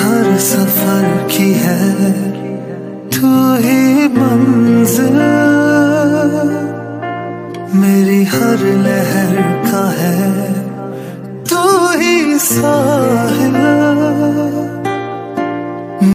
हर सफर की है तू ही मंजिल, मेरी हर लहर का है तू ही साहिल।